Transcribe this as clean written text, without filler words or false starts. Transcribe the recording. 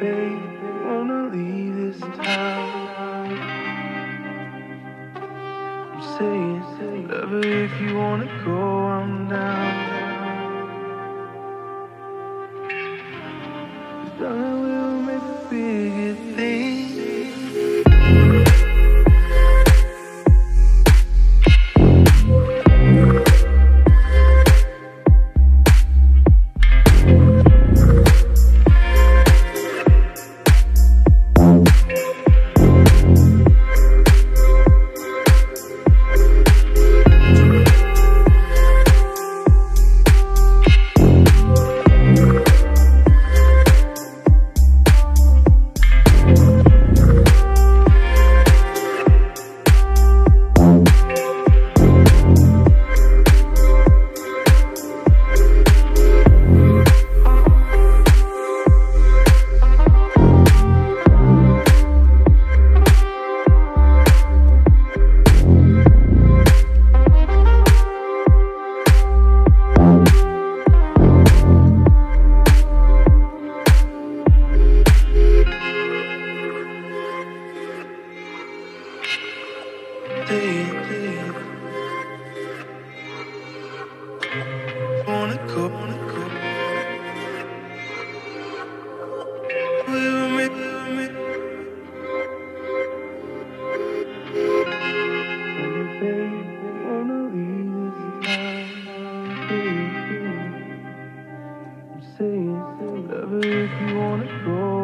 babe, wanna leave this town. I'm saying, lover, if you wanna go, I'm down. 'Cause darling, we'll make a bigger thing. Saying, lover, if you wanna go.